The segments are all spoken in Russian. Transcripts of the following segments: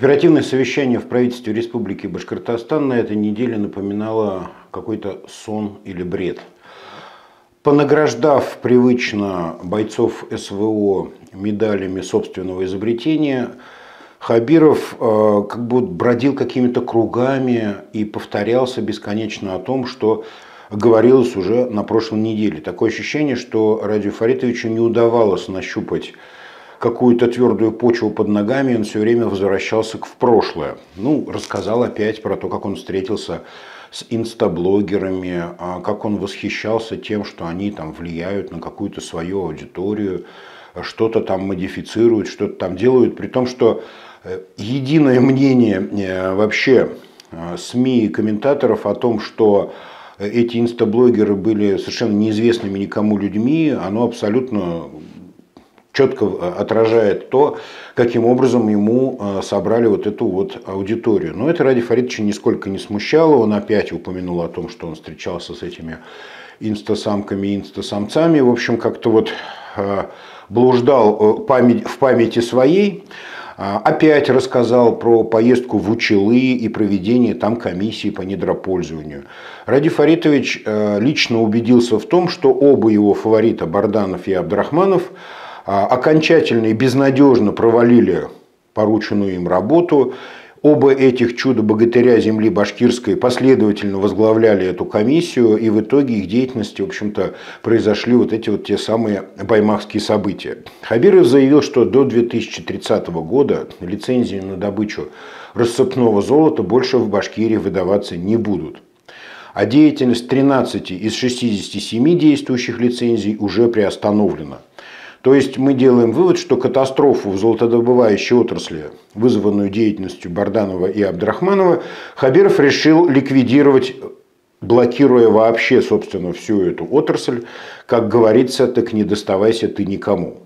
Оперативное совещание в правительстве Республики Башкортостан на этой неделе напоминало какой-то сон или бред. Понаграждав привычно бойцов СВО медалями собственного изобретения, Хабиров как будто бродил какими-то кругами и повторялся бесконечно о том, что говорилось уже на прошлой неделе. Такое ощущение, что Радию Фаритовичу не удавалось нащупать какую-то твердую почву под ногами, он все время возвращался в прошлое. Ну, рассказал опять про то, как он встретился с инстаблогерами, как он восхищался тем, что они там влияют на какую-то свою аудиторию, что-то там модифицируют, что-то там делают, при том, что единое мнение вообще СМИ и комментаторов о том, что эти инстаблогеры были совершенно неизвестными никому людьми, оно абсолютно четко отражает то, каким образом ему собрали вот эту вот аудиторию. Но это Радия Фаритовича нисколько не смущало. Он опять упомянул о том, что он встречался с этими инстасамками и инстасамцами. В общем, как-то вот блуждал в памяти своей. Опять рассказал про поездку в Училы и проведение там комиссии по недропользованию. Радий Фаритович лично убедился в том, что оба его фаворита, Барданов и Абдрахманов, окончательно и безнадежно провалили порученную им работу. Оба этих чудо-богатыря земли башкирской последовательно возглавляли эту комиссию, и в итоге их деятельности, в общем-то, произошли вот эти вот те самые баймакские события. Хабиров заявил, что до 2030 года лицензии на добычу рассыпного золота больше в Башкирии выдаваться не будут. А деятельность 13 из 67 действующих лицензий уже приостановлена. То есть мы делаем вывод, что катастрофу в золотодобывающей отрасли, вызванную деятельностью Барданова и Абдрахманова, Хабиров решил ликвидировать, блокируя вообще, собственно, всю эту отрасль. Как говорится, так не доставайся ты никому.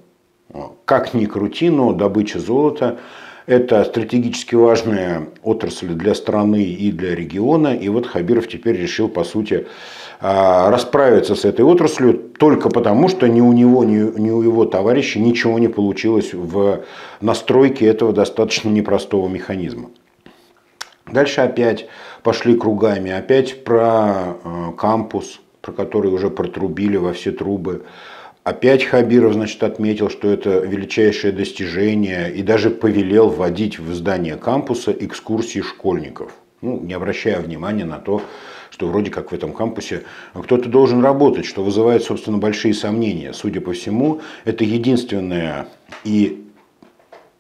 Как ни крути, но добыча золота – это стратегически важная отрасль для страны и для региона. И вот Хабиров теперь решил, по сути, расправиться с этой отраслью только потому, что ни у него, ни у его товарища ничего не получилось в настройке этого достаточно непростого механизма. Дальше опять пошли кругами, опять про кампус, про который уже протрубили во все трубы. Опять Хабиров, значит, отметил, что это величайшее достижение и даже повелел вводить в здание кампуса экскурсии школьников, ну, не обращая внимания на то, что вроде как в этом кампусе кто-то должен работать, что вызывает, собственно, большие сомнения. Судя по всему, это единственное и,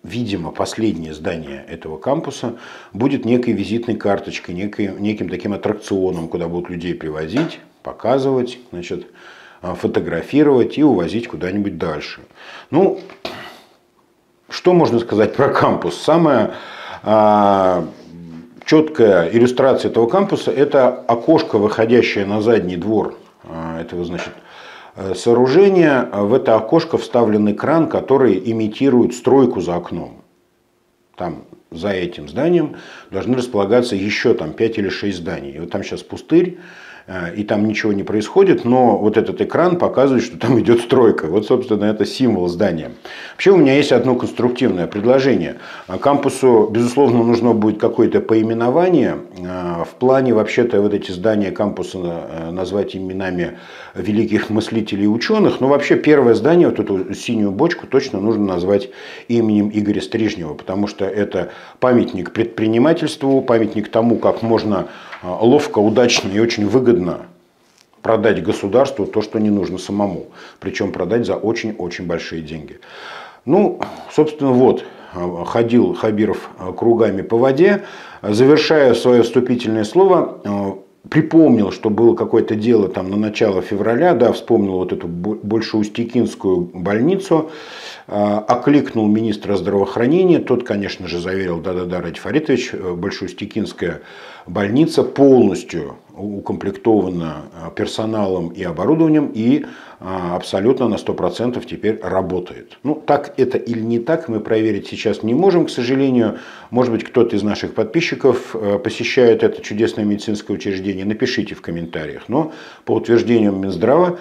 видимо, последнее здание этого кампуса будет некой визитной карточкой, неким таким аттракционом, куда будут людей привозить, показывать, значит, фотографировать и увозить куда-нибудь дальше. Ну, что можно сказать про кампус? Самое четкая иллюстрация этого кампуса – это окошко, выходящее на задний двор этого, значит, сооружения. В это окошко вставлен кран, который имитирует стройку за окном. Там за этим зданием должны располагаться еще там 5 или 6 зданий. И вот там сейчас пустырь, и там ничего не происходит, но вот этот экран показывает, что там идет стройка. Вот, собственно, это символ здания. Вообще у меня есть одно конструктивное предложение. Кампусу, безусловно, нужно будет какое-то поименование. В плане, вообще-то, вот эти здания кампуса назвать именами великих мыслителей и ученых. Но вообще первое здание, вот эту синюю бочку, точно нужно назвать именем Игоря Стрижнева, потому что это памятник предпринимательству, памятник тому, как можно ловко, удачно и очень выгодно продать государству то, что не нужно самому. Причем продать за очень-очень большие деньги. Ну, собственно, вот ходил Хабиров кругами по воде. Завершая свое вступительное слово, припомнил, что было какое-то дело там на начало февраля, да, вспомнил вот эту Большеустикинскую больницу, окликнул министра здравоохранения, тот, конечно же, заверил, да-да-да, Радий Фаритович, Большеустикинская больница полностью укомплектована персоналом и оборудованием и абсолютно на 100% теперь работает. Ну, так это или не так, мы проверить сейчас не можем, к сожалению. Может быть, кто-то из наших подписчиков посещает это чудесное медицинское учреждение, напишите в комментариях. Но по утверждениям Минздрава,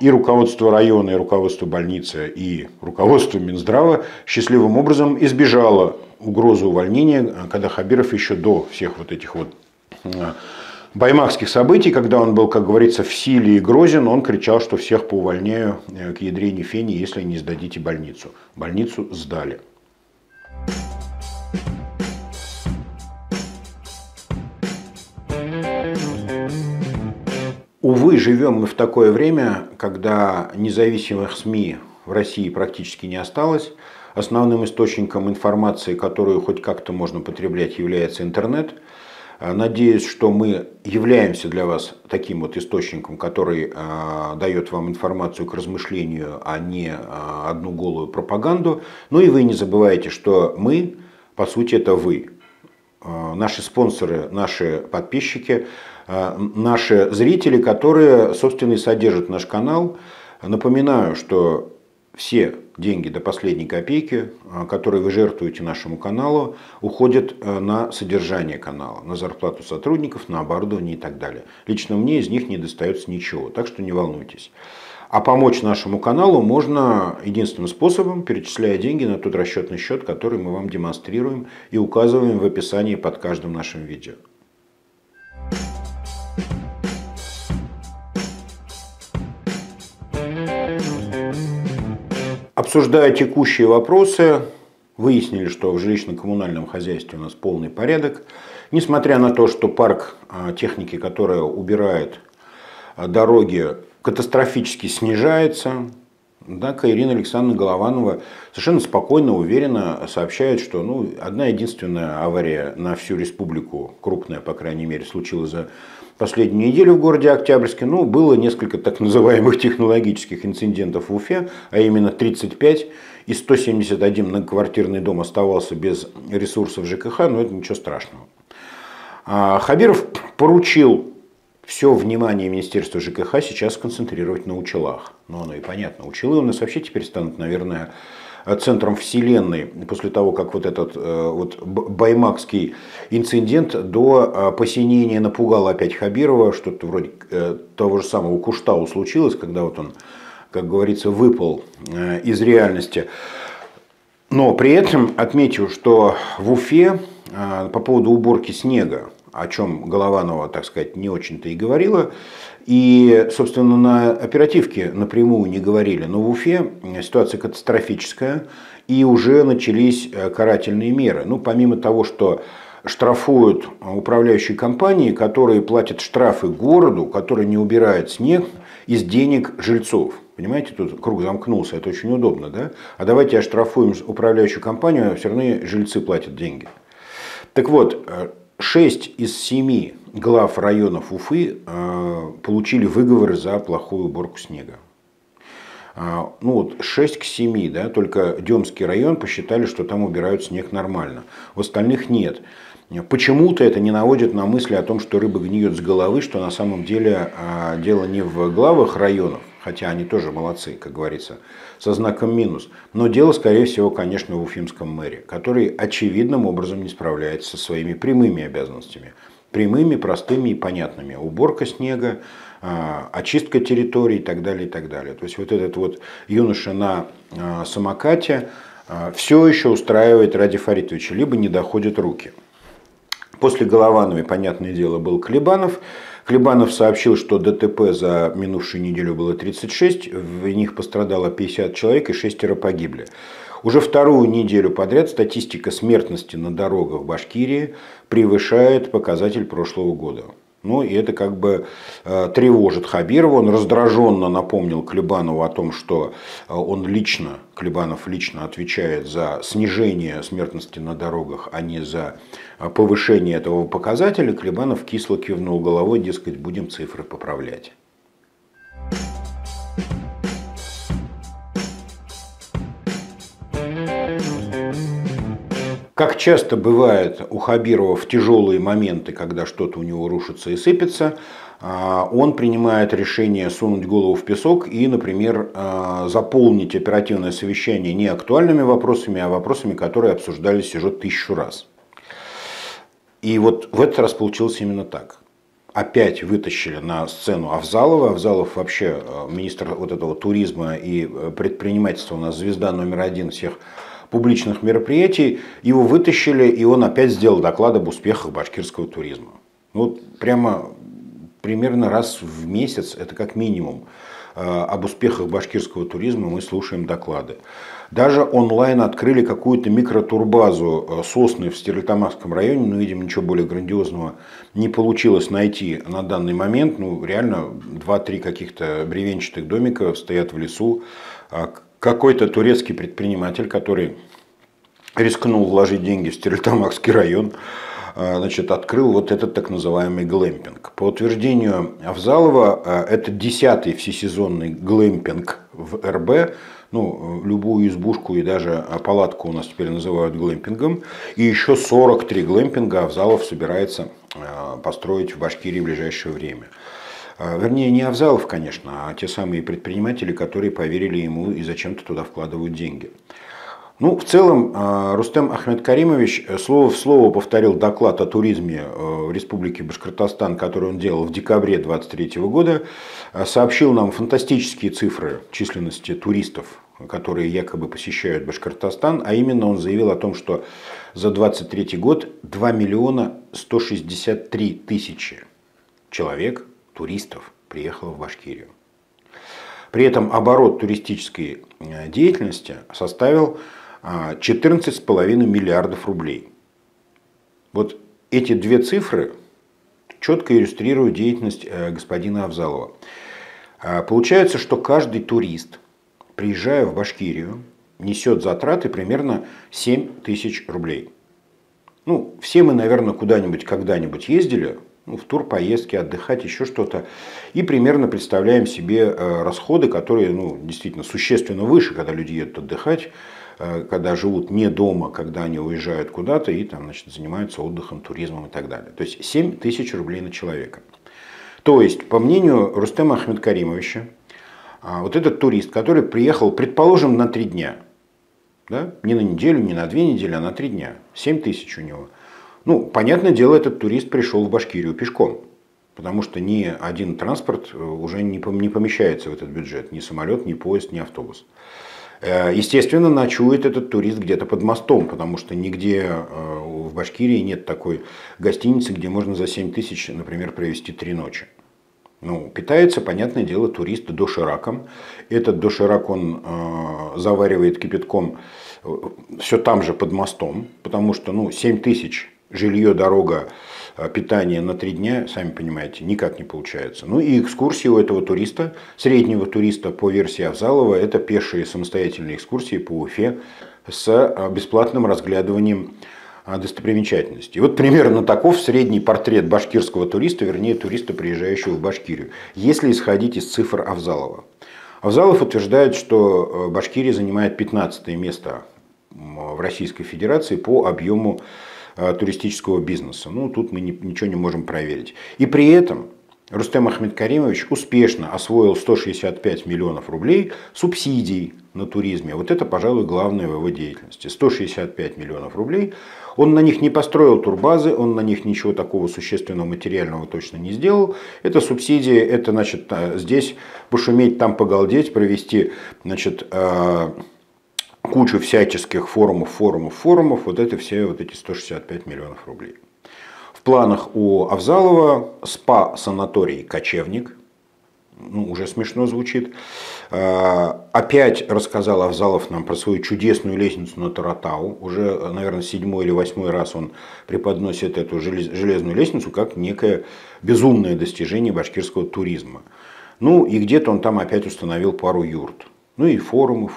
и руководство района, и руководство больницы, и руководство Минздрава счастливым образом избежало угрозу увольнения, когда Хабиров еще до всех вот этих вот баймакских событий, когда он был, как говорится, в силе и грозен, он кричал, что всех поувольняю к ядрене фени, если не сдадите больницу. Больницу сдали. Увы, живем мы в такое время, когда независимых СМИ в России практически не осталось. Основным источником информации, которую хоть как-то можно потреблять, является интернет. Надеюсь, что мы являемся для вас таким вот источником, который дает вам информацию к размышлению, а не одну голую пропаганду. Ну и вы не забывайте, что мы, по сути, это вы. Наши спонсоры, наши подписчики, наши зрители, которые, собственно, и содержат наш канал. Напоминаю, что все деньги до последней копейки, которые вы жертвуете нашему каналу, уходят на содержание канала, на зарплату сотрудников, на оборудование и так далее. Лично мне из них не достается ничего, так что не волнуйтесь. А помочь нашему каналу можно единственным способом, перечисляя деньги на тот расчетный счет, который мы вам демонстрируем и указываем в описании под каждым нашим видео. Обсуждая текущие вопросы, выяснили, что в жилищно-коммунальном хозяйстве у нас полный порядок. Несмотря на то, что парк техники, которая убирает дороги, катастрофически снижается. Однако Ирина Александровна Голованова совершенно спокойно, уверенно сообщает, что одна единственная авария на всю республику, крупная, по крайней мере, случилась за последнюю неделю в городе Октябрьске. Было несколько так называемых технологических инцидентов в Уфе, а именно 35 и 171 многоквартирный дом оставался без ресурсов ЖКХ, но это ничего страшного. Хабиров поручил все внимание Министерства ЖКХ сейчас сконцентрировать на Училах. Но оно и понятно. Училы у нас вообще теперь станут, наверное, центром вселенной после того, как вот этот баймакский инцидент до посинения напугал опять Хабирова. Что-то вроде того же самого Куштау случилось, когда вот он, как говорится, выпал из реальности. Но при этом отмечу, что в Уфе по поводу уборки снега, о чем Голованова, так сказать, не очень-то и говорила. И, собственно, на оперативке напрямую не говорили. Но в Уфе ситуация катастрофическая, и уже начались карательные меры. Помимо того, что штрафуют управляющие компании, которые платят штрафы городу, который не убирает снег из денег жильцов. Понимаете, тут круг замкнулся, это очень удобно, да? А давайте оштрафуем управляющую компанию, а все равно жильцы платят деньги. Так вот, 6 из 7 глав районов Уфы получили выговоры за плохую уборку снега. 6 к 7, да, только Демский район посчитали, что там убирают снег нормально. В остальных нет. Почему-то это не наводит на мысли о том, что рыба гниет с головы, что на самом деле дело не в главах районов, хотя они тоже молодцы, как говорится, со знаком минус. Но дело, скорее всего, конечно, в уфимском мэре, который очевидным образом не справляется со своими прямыми обязанностями. Прямыми, простыми и понятными. Уборка снега, очистка территорий и так далее, и так далее. То есть вот этот вот юноша на самокате все еще устраивает Радия Фаритовича, либо не доходят руки. После Головановой, понятное дело, был Клебанов. Клебанов сообщил, что ДТП за минувшую неделю было 36, в них пострадало 50 человек и 6 погибли. Уже вторую неделю подряд статистика смертности на дорогах Башкирии превышает показатель прошлого года. И это как бы тревожит Хабирова. Он раздраженно напомнил Клебанову о том, что он лично, Клебанов лично отвечает за снижение смертности на дорогах, а не за повышение этого показателя. Клебанов кисло кивнул головой, дескать, будем цифры поправлять. Как часто бывает у Хабирова в тяжелые моменты, когда что-то у него рушится и сыпется, он принимает решение сунуть голову в песок и, например, заполнить оперативное совещание не актуальными вопросами, а вопросами, которые обсуждались уже 1000 раз. И вот в этот раз получилось именно так. Опять вытащили на сцену Афзалова. Афзалов вообще министр вот этого туризма и предпринимательства, у нас звезда номер 1 всех публичных мероприятий, его вытащили, и он опять сделал доклад об успехах башкирского туризма. Вот прямо примерно раз в месяц, это как минимум, об успехах башкирского туризма мы слушаем доклады. Даже онлайн открыли какую-то микротурбазу «Сосны» в Стерлитамакском районе, но, видимо, ничего более грандиозного не получилось найти на данный момент. Ну, реально, 2-3 каких-то бревенчатых домика стоят в лесу. Какой-то турецкий предприниматель, который рискнул вложить деньги в Стерлитамакский район, значит, открыл вот этот так называемый глэмпинг. По утверждению Афзалова, это 10-й всесезонный глэмпинг в РБ. Ну, любую избушку и даже палатку у нас теперь называют глэмпингом. И еще 43 глэмпинга Афзалов собирается построить в Башкирии в ближайшее время. Вернее, не Афзалов, конечно, а те самые предприниматели, которые поверили ему и зачем-то туда вкладывают деньги. Ну, в целом, Рустем Ахмед Каримович слово в слово повторил доклад о туризме в Республике Башкортостан, который он делал в декабре 2023 года. Сообщил нам фантастические цифры численности туристов, которые якобы посещают Башкортостан. А именно он заявил о том, что за 2023 год 2 миллиона 163 тысячи человек, туристов, приехало в Башкирию. При этом оборот туристической деятельности составил 14,5 миллиардов рублей. Вот эти две цифры четко иллюстрируют деятельность господина Афзалова. Получается, что каждый турист, приезжая в Башкирию, несет затраты примерно 7 тысяч рублей. Ну, все мы, наверное, куда-нибудь когда-нибудь ездили, ну, в тур, поездки, отдыхать, еще что-то. И примерно представляем себе расходы, которые, ну, действительно существенно выше, когда люди едут отдыхать, когда живут не дома, когда они уезжают куда-то и там, значит, занимаются отдыхом, туризмом и так далее. То есть 7 тысяч рублей на человека. То есть, по мнению Рустема Ахмедкаримовича, вот этот турист, который приехал, предположим, на 3 дня, да? Не на неделю, не на 2 недели, а на 3 дня, 7 тысяч у него. Ну, понятное дело, этот турист пришел в Башкирию пешком, потому что ни один транспорт уже не помещается в этот бюджет. Ни самолет, ни поезд, ни автобус. Естественно, ночует этот турист где-то под мостом, потому что нигде в Башкирии нет такой гостиницы, где можно за 7 тысяч, например, провести 3 ночи. Ну, питается, понятное дело, турист дошираком. Этот доширак он заваривает кипятком все там же под мостом, потому что, ну, 7 тысяч... Жилье, дорога, питание на 3 дня, сами понимаете, никак не получается. Ну и экскурсии у этого туриста, среднего туриста по версии Афзалова, это пешие самостоятельные экскурсии по Уфе с бесплатным разглядыванием достопримечательностей. Вот примерно таков средний портрет башкирского туриста, вернее туриста, приезжающего в Башкирию, если исходить из цифр Афзалова. Афзалов утверждает, что Башкирия занимает 15-е место в Российской Федерации по объему туристического бизнеса. Ну, тут мы ничего не можем проверить. И при этом Рустем Ахмедкаримович успешно освоил 165 миллионов рублей субсидий на туризме. Вот это, пожалуй, главное в его деятельности. 165 миллионов рублей. Он на них не построил турбазы, он на них ничего такого существенного материального точно не сделал. Это субсидии, это, значит, здесь пошуметь, там погалдеть, провести, значит, кучу всяческих форумов, вот это все, вот эти 165 миллионов рублей. В планах у Афзалова спа-санаторий «Кочевник», ну, уже смешно звучит. Опять рассказал Афзалов нам про свою чудесную лестницу на Торатау. Уже, наверное, 7-й или 8-й раз он преподносит эту железную лестницу как некое безумное достижение башкирского туризма. Ну, и где-то он там опять установил пару юрт. Ну, и форумы.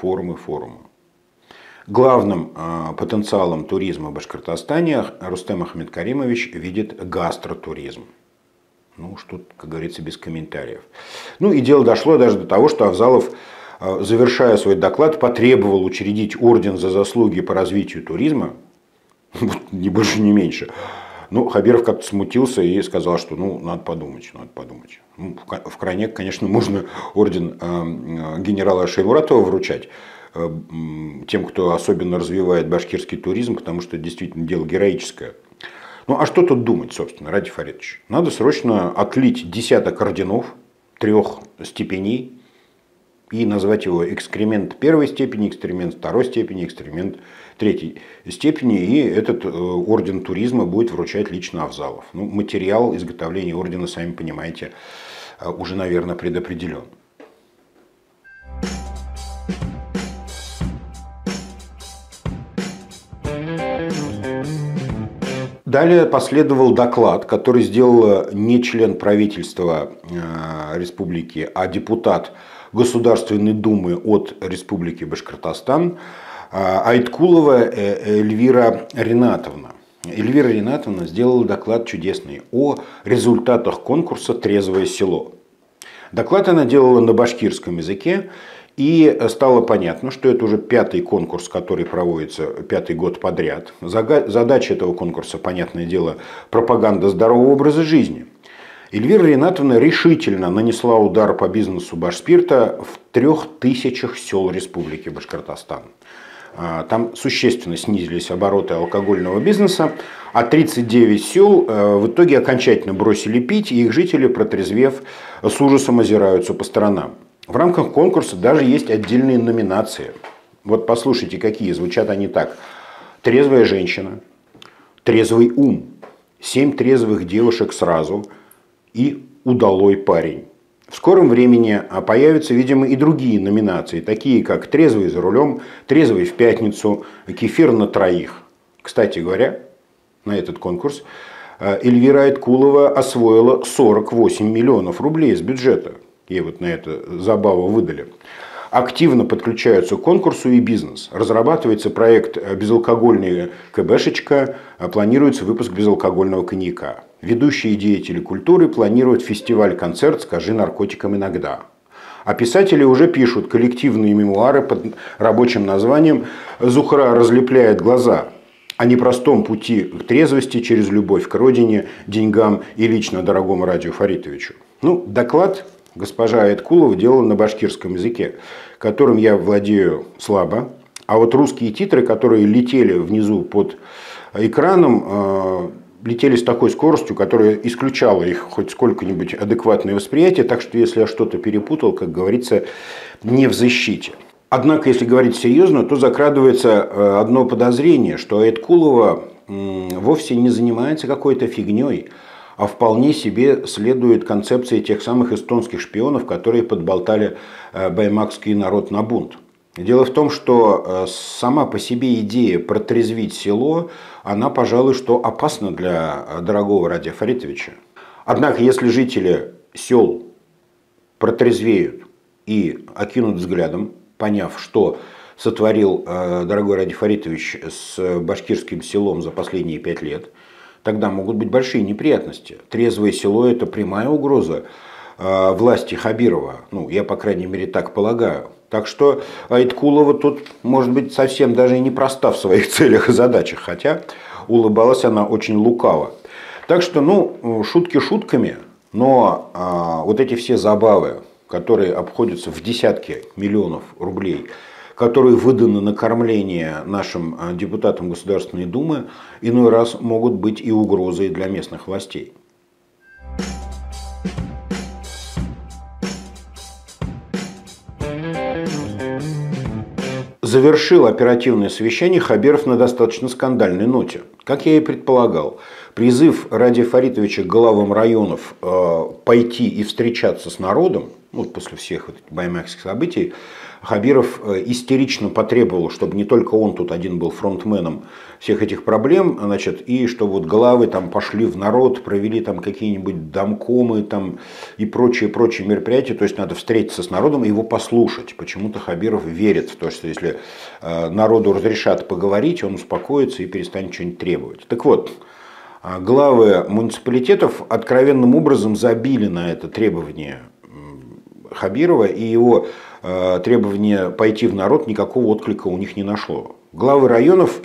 Главным потенциалом туризма в Башкортостане Рустем Ахмед Каримович видит гастротуризм. Ну уж тут, как говорится, без комментариев. Ну и дело дошло даже до того, что Афзалов, завершая свой доклад, потребовал учредить орден за заслуги по развитию туризма. Ни больше, ни меньше. Ну, Хабиров как-то смутился и сказал, что, ну, надо подумать, надо подумать. Ну, в крайне, конечно, можно орден генерала Шаймуратова вручать тем, кто особенно развивает башкирский туризм, потому что это действительно дело героическое. Ну, а что тут думать, собственно, Радий Фаритович? Надо срочно отлить десяток орденов 3 степеней и назвать его экскремент первой степени, экскремент второй степени, экскремент третьей степени. И этот орден туризма будет вручать лично Афзалов. Ну, материал изготовления ордена, сами понимаете, уже, наверное, предопределен. Далее последовал доклад, который сделал не член правительства республики, а депутат Государственной Думы от Республики Башкортостан Айткулова Эльвира Ренатовна. Эльвира Ренатовна сделала доклад чудесный о результатах конкурса «Трезвое село». Доклад она делала на башкирском языке. И стало понятно, что это уже пятый конкурс, который проводится пятый год подряд. Задача этого конкурса, понятное дело, пропаганда здорового образа жизни. Эльвира Ренатовна решительно нанесла удар по бизнесу Башспирта в 3000 сел Республики Башкортостан. Там существенно снизились обороты алкогольного бизнеса, а 39 сел в итоге окончательно бросили пить, и их жители, протрезвев, с ужасом озираются по сторонам. В рамках конкурса даже есть отдельные номинации. Вот послушайте, какие. Звучат они так. Трезвая женщина, трезвый ум, 7 трезвых девушек сразу и удалой парень. В скором времени появятся, видимо, и другие номинации, такие как «Трезвый за рулем», «Трезвый в пятницу», «Кефир на троих». Кстати говоря, на этот конкурс Эльвира Айткулова освоила 48 миллионов рублей из бюджета. Ей вот на это забаву выдали. Активно подключаются к конкурсу и бизнес. Разрабатывается проект «Безалкогольная КБшечка», планируется выпуск безалкогольного коньяка. Ведущие деятели культуры планируют фестиваль-концерт «Скажи наркотикам иногда». А писатели уже пишут коллективные мемуары под рабочим названием «Зухра разлепляет глаза» о непростом пути к трезвости через любовь к родине, деньгам и лично дорогому Радию Фаритовичу. Ну, доклад госпожа Айткулова делала на башкирском языке, которым я владею слабо. А вот русские титры, которые летели внизу под экраном, летели с такой скоростью, которая исключала их хоть сколько-нибудь адекватное восприятие. Так что, если я что-то перепутал, как говорится, не в защите. Однако, если говорить серьезно, то закрадывается одно подозрение, что Айткулова вовсе не занимается какой-то фигней, а вполне себе следует концепции тех самых эстонских шпионов, которые подболтали баймакский народ на бунт. Дело в том, что сама по себе идея протрезвить село, она, пожалуй, что опасна для дорогого Радия Фаритовича. Однако, если жители сел протрезвеют и окинут взглядом, поняв, что сотворил дорогой Радий Фаритович с башкирским селом за последние 5 лет, тогда могут быть большие неприятности. Трезвое село – это прямая угроза власти Хабирова. Ну, я, по крайней мере, так полагаю. Так что Айткулова тут, может быть, совсем даже и не проста в своих целях и задачах. Хотя улыбалась она очень лукаво. Так что, ну, шутки шутками, но вот эти все забавы, которые обходятся в десятки миллионов рублей, которые выданы на кормление нашим депутатам Государственной Думы, иной раз могут быть и угрозой для местных властей. Завершил оперативное совещание Хабиров на достаточно скандальной ноте. Как я и предполагал, призыв Радия Фаритовича к главам районов пойти и встречаться с народом, вот после всех вот этих баймакских событий, Хабиров истерично потребовал, чтобы не только он тут один был фронтменом всех этих проблем, значит, и чтобы вот главы там пошли в народ, провели там какие-нибудь домкомы там и прочие мероприятия. То есть надо встретиться с народом и его послушать. Почему-то Хабиров верит в то, что если народу разрешат поговорить, он успокоится и перестанет что-нибудь требовать. Так вот, главы муниципалитетов откровенным образом забили на это требование Хабирова, и его требование пойти в народ никакого отклика у них не нашло. Главы районов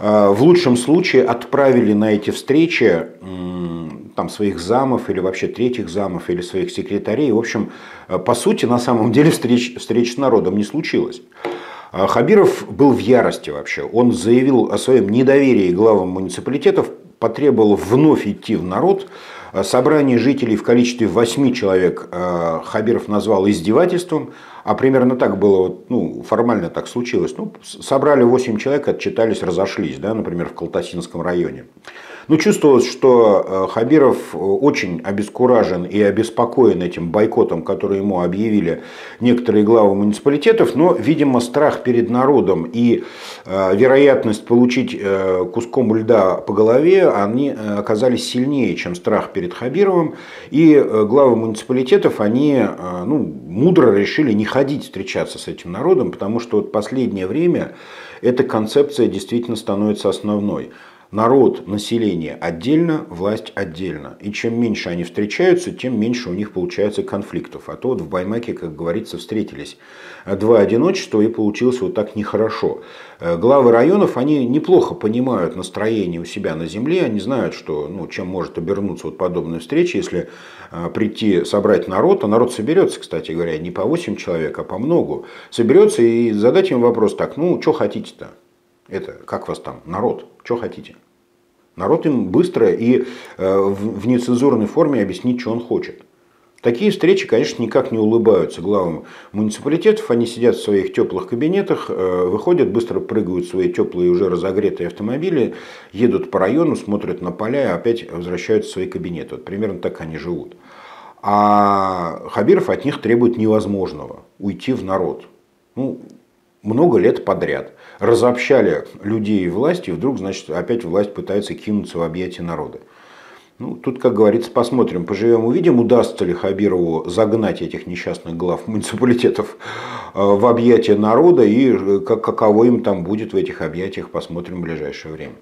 в лучшем случае отправили на эти встречи там своих замов или вообще третьих замов или своих секретарей. В общем, по сути, на самом деле встреч с народом не случилось. Хабиров был в ярости вообще. Он заявил о своем недоверии главам муниципалитетов потребовало вновь идти в народ. Собрание жителей в количестве 8 человек Хабиров назвал издевательством, а примерно так было, ну, формально так случилось. Ну, собрали 8 человек, отчитались, разошлись, да, например, в Колтасинском районе. Но чувствовалось, что Хабиров очень обескуражен и обеспокоен этим бойкотом, который ему объявили некоторые главы муниципалитетов, но, видимо, страх перед народом и вероятность получить куском льда по голове, они оказались сильнее, чем страх перед Хабировым, и главы муниципалитетов, они, ну, мудро решили не ходить встречаться с этим народом, потому что вот последнее время эта концепция действительно становится основной. Народ, население отдельно, власть отдельно. И чем меньше они встречаются, тем меньше у них получается конфликтов. А то вот в Баймаке, как говорится, встретились два одиночества, и получилось вот так нехорошо. Главы районов, они неплохо понимают настроение у себя на земле. Они знают, что, ну, чем может обернуться вот подобная встреча, если прийти собрать народ. А народ соберется, кстати говоря, не по 8 человек, а по многу. Соберется и задать им вопрос так: ну, что хотите-то? Это как вас там, народ, что хотите? Народ им быстро и в нецензурной форме объяснить, что он хочет. Такие встречи, конечно, никак не улыбаются главам муниципалитетов. Они сидят в своих теплых кабинетах, выходят, быстро прыгают в свои теплые уже разогретые автомобили, едут по району, смотрят на поля и опять возвращаются в свои кабинеты. Вот примерно так они живут. А Хабиров от них требует невозможного – уйти в народ. Ну, много лет подряд. Разобщали людей и власть, и вдруг, значит, опять власть пытается кинуться в объятия народа. Ну, тут, как говорится, посмотрим, поживем, увидим, удастся ли Хабирову загнать этих несчастных глав муниципалитетов в объятия народа, и каково им там будет в этих объятиях, посмотрим в ближайшее время.